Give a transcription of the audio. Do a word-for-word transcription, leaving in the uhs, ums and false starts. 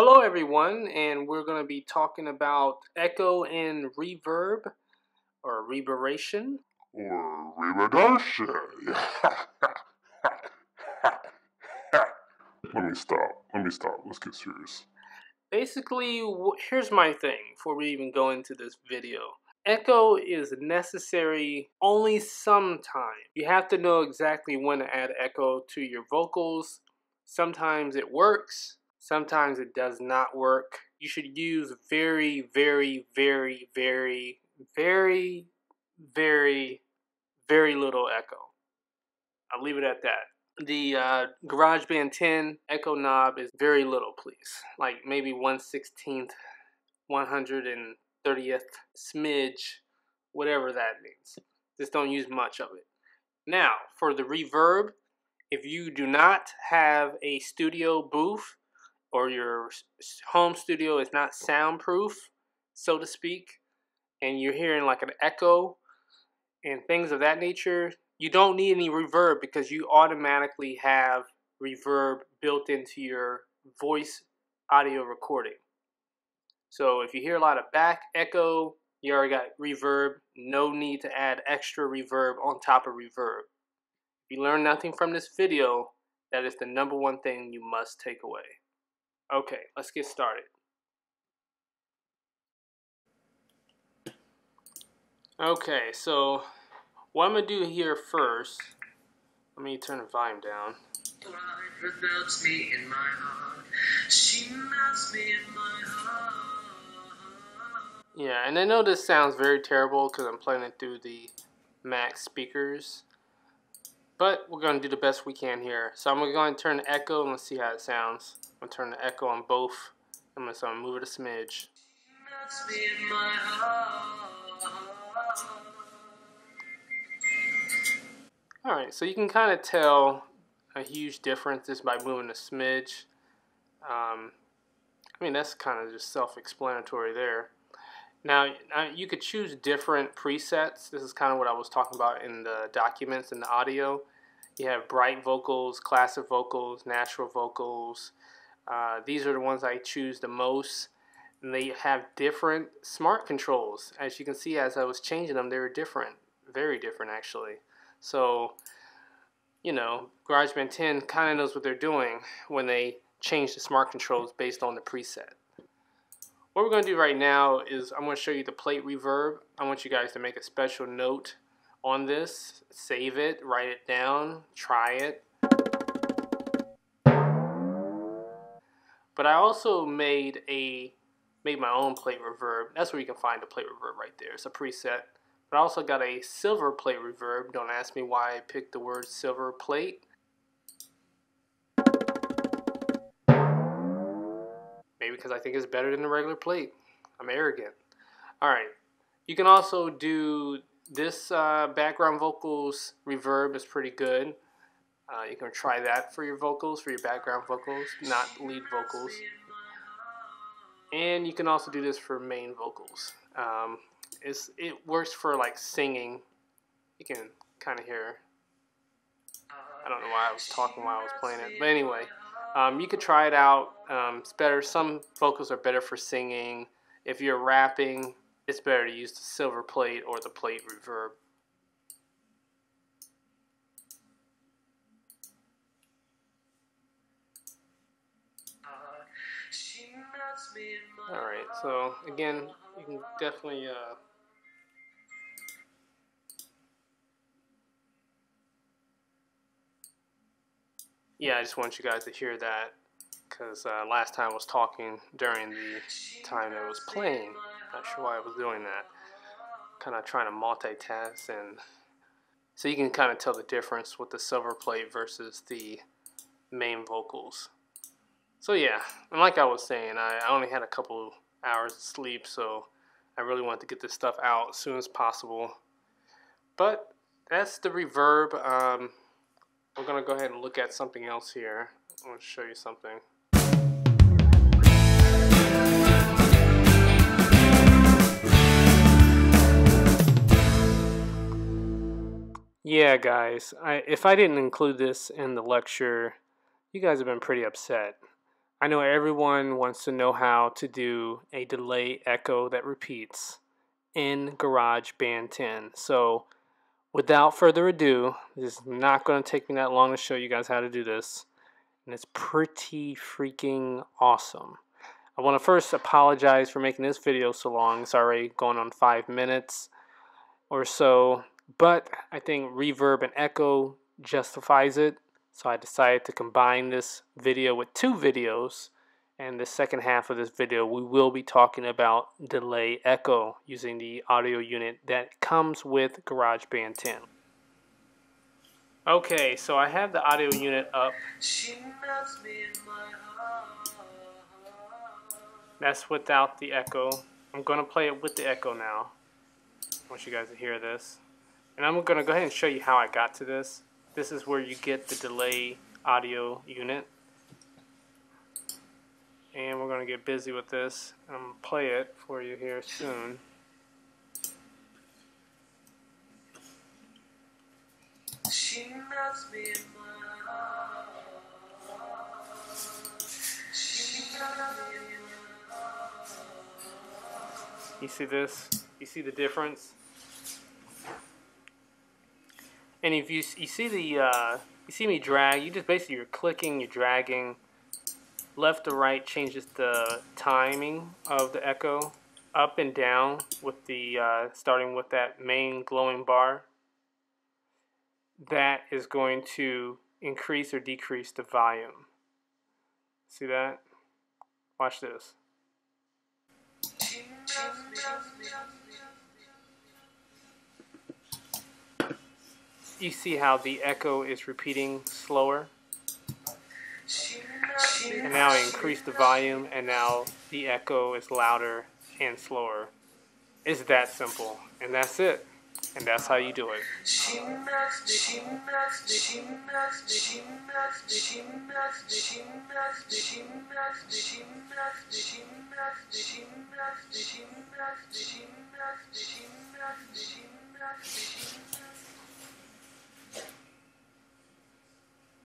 Hello everyone, and we're going to be talking about echo and reverb, or reverberation, or reverberation. Let me stop. Let me stop. Let's get serious. Basically, here's my thing before we even go into this video. Echo is necessary only sometimes. You have to know exactly when to add echo to your vocals. Sometimes it works. Sometimes it does not work. You should use very, very, very, very, very, very, very little echo. I'll leave it at that. The uh, GarageBand ten echo knob is very little, please. Like maybe one sixteenth, one hundred thirtieth smidge, whatever that means. Just don't use much of it. Now, for the reverb, if you do not have a studio booth, or your home studio is not soundproof, so to speak, and you're hearing like an echo and things of that nature, you don't need any reverb because you automatically have reverb built into your voice audio recording. So if you hear a lot of back echo, you already got reverb. No need to add extra reverb on top of reverb. If you learn nothing from this video, that is the number one thing you must take away. Okay, let's get started. Okay, so what I'm going to do here first, let me turn the volume down. Yeah, and I know this sounds very terrible because I'm playing it through the Mac speakers, but we're going to do the best we can here. So I'm going to turn the echo and let's see how it sounds. I'm going to turn the echo on both. I'm going to move it a smidge. Alright, so you can kind of tell a huge difference just by moving a smidge. Um, I mean, that's kind of just self-explanatory there. Now, you could choose different presets. This is kind of what I was talking about in the documents and the audio. You have bright vocals, classic vocals, natural vocals. Uh, these are the ones I choose the most. And they have different smart controls. As you can see, as I was changing them, they were different. Very different, actually. So, you know, GarageBand ten kind of knows what they're doing when they change the smart controls based on the preset. What we're going to do right now is I'm going to show you the plate reverb. I want you guys to make a special note on this. Save it, write it down, try it. But I also made a made my own plate reverb. That's where you can find the plate reverb right there. It's a preset. But I also got a silver plate reverb. Don't ask me why I picked the word silver plate. Because I think it's better than the regular plate. I'm arrogant. Alright, you can also do this uh, background vocals reverb is pretty good. Uh, you can try that for your vocals, for your background vocals, not lead vocals. And you can also do this for main vocals. Um, it's, it works for like singing. You can kind of hear, I don't know why I was talking while I was playing it, but anyway. Um, you could try it out. Um, it's better. Some vocals are better for singing. If you're rapping, it's better to use the silver plate or the plate reverb. All right. So again, you can definitely. Uh, Yeah, I just want you guys to hear that because uh, last time I was talking during the time I was playing. Not sure why I was doing that. Kind of trying to multitask, and so you can kind of tell the difference with the silver plate versus the main vocals. So yeah, and like I was saying, I, I only had a couple hours of sleep, so I really wanted to get this stuff out as soon as possible. But that's the reverb. Um, We're going to go ahead and look at something else here. I want to show you something. Yeah, guys, I, if I didn't include this in the lecture, you guys have been pretty upset. I know everyone wants to know how to do a delay echo that repeats in GarageBand ten. So without further ado, this is not going to take me that long to show you guys how to do this. And it's pretty freaking awesome. I want to first apologize for making this video so long. It's already going on five minutes or so. But I think Reverb and Echo justifies it. So I decided to combine this video with two videos, and the second half of this video we will be talking about delay echo using the audio unit that comes with GarageBand ten. Okay, so I have the audio unit up. That's without the echo. I'm going to play it with the echo now. I want you guys to hear this. And I'm going to go ahead and show you how I got to this. This is where you get the delay audio unit. And we're going to get busy with this. I'm going to play it for you here soon. She loves me in my heart. She loves me in my heart. You see this? You see the difference? And if you you see the uh, you see me drag, you just basically you're clicking, you're dragging left to right, changes the timing of the echo up and down with the uh, starting with that main glowing bar. That is going to increase or decrease the volume. See that? Watch this. You see how the echo is repeating slower? And now I increase the volume, and now the echo is louder and slower. It's that simple, and that's it. And that's how you do it.